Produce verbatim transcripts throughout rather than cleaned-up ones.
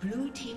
Blue team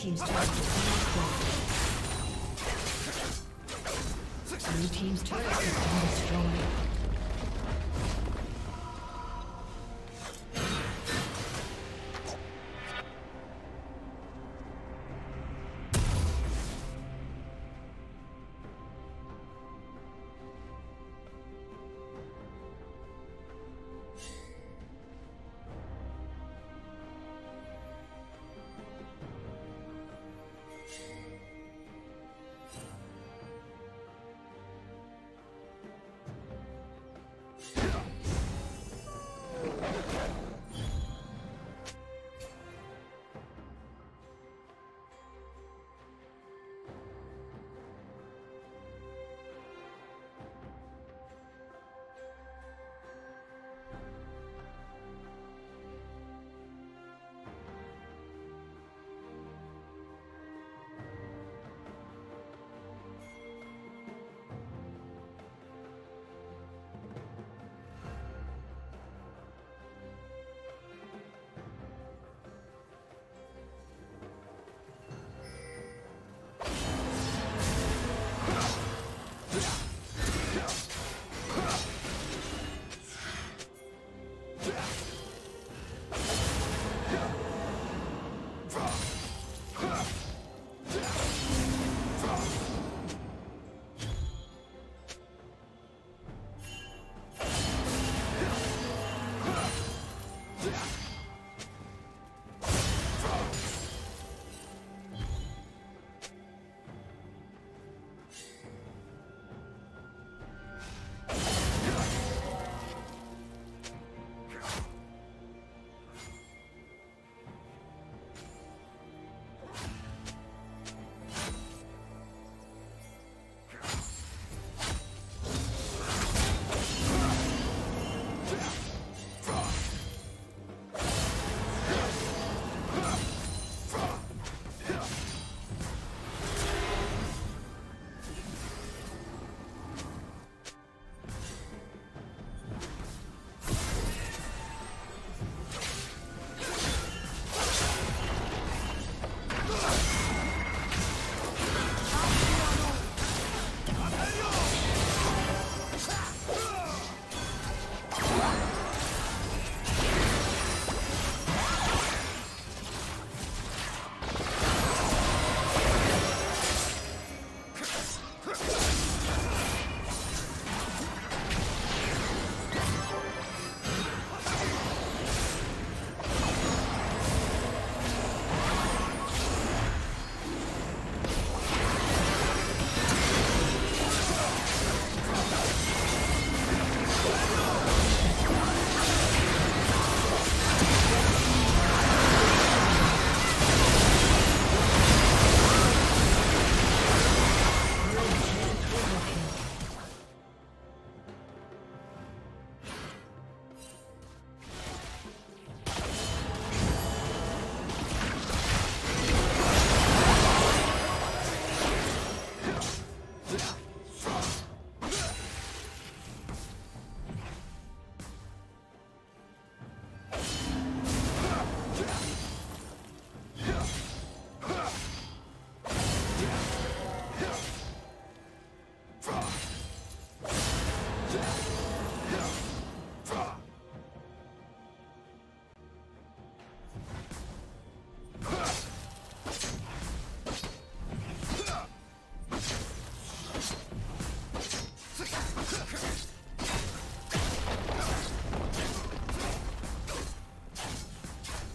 team's turret has been destroyed. Blue team's turret has been destroyed.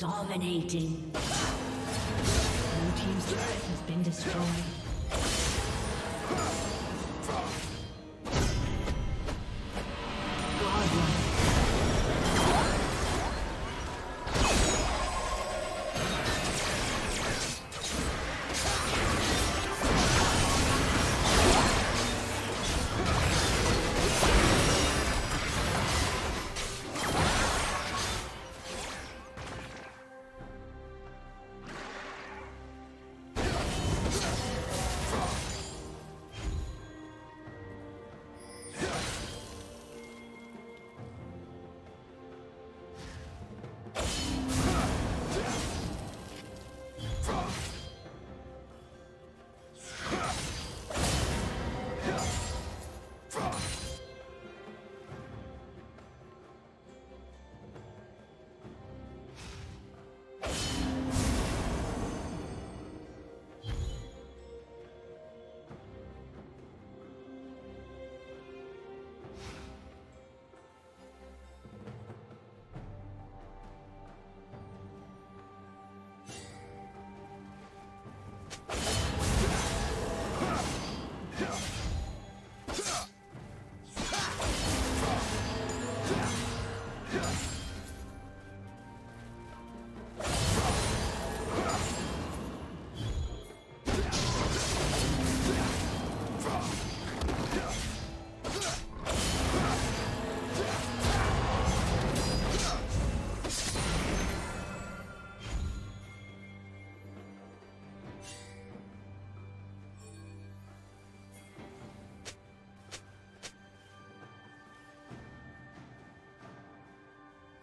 Dominating. Blue team's turret has been destroyed.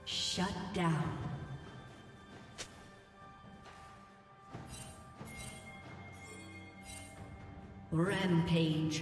Shut down. Rampage.